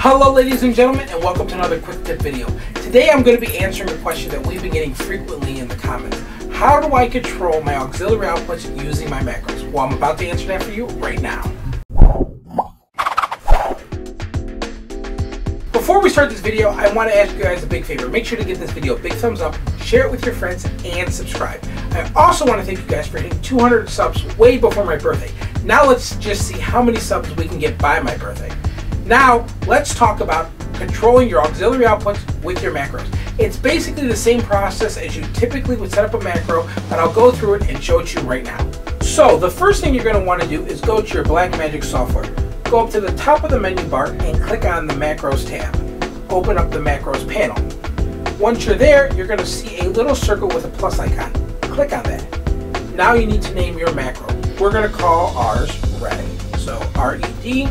Hello ladies and gentlemen, and welcome to another quick tip video. Today I'm going to be answering a question that we've been getting frequently in the comments. How do I control my auxiliary outputs using my macros? Well, I'm about to answer that for you right now. Before we start this video, I want to ask you guys a big favor. Make sure to give this video a big thumbs up, share it with your friends, and subscribe. I also want to thank you guys for hitting 200 subs way before my birthday. Now let's just see how many subs we can get by my birthday. Now, let's talk about controlling your auxiliary outputs with your macros. It's basically the same process as you typically would set up a macro, but I'll go through it and show it to you right now. So, the first thing you're going to want to do is go to your BlackMagic software. Go up to the top of the menu bar and click on the Macros tab. Open up the Macros panel. Once you're there, you're going to see a little circle with a plus icon. Click on that. Now you need to name your macro. We're going to call ours RED, so R-E-D.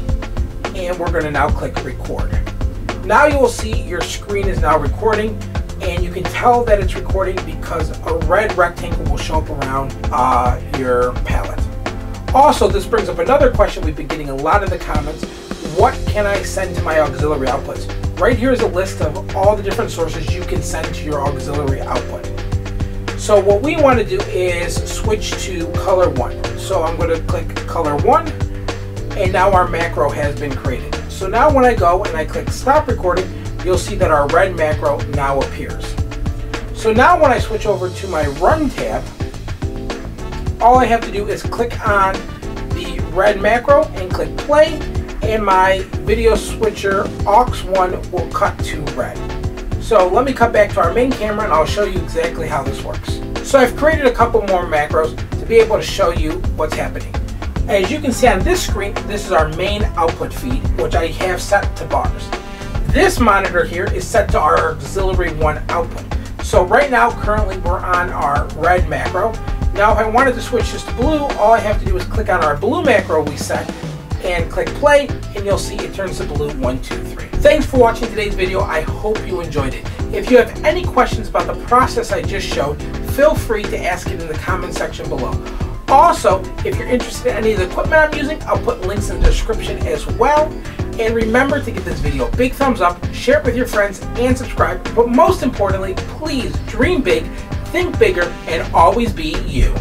And we're going to now click record. Now you will see your screen is now recording, and you can tell that it's recording because a red rectangle will show up around your palette. Also, this brings up another question we've been getting a lot in the comments. What can I send to my auxiliary outputs? Right here is a list of all the different sources you can send to your auxiliary output. So what we want to do is switch to color one. So I'm going to click color one. And now our macro has been created. So now when I go and I click stop recording, you'll see that our red macro now appears. So now when I switch over to my run tab, all I have to do is click on the red macro and click play, and my video switcher aux1 will cut to red. So let me cut back to our main camera and I'll show you exactly how this works. So I've created a couple more macros to be able to show you what's happening. As you can see on this screen, this is our main output feed, which I have set to bars. This monitor here is set to our auxiliary one output. So right now, currently we're on our red macro. Now if I wanted to switch this to blue, all I have to do is click on our blue macro we set and click play, and you'll see it turns to blue 1, 2, 3. Thanks for watching today's video. I hope you enjoyed it. If you have any questions about the process I just showed, feel free to ask it in the comment section below. Also, if you're interested in any of the equipment I'm using, I'll put links in the description as well. And remember to give this video a big thumbs up, share it with your friends, and subscribe. But most importantly, please dream big, think bigger, and always be you.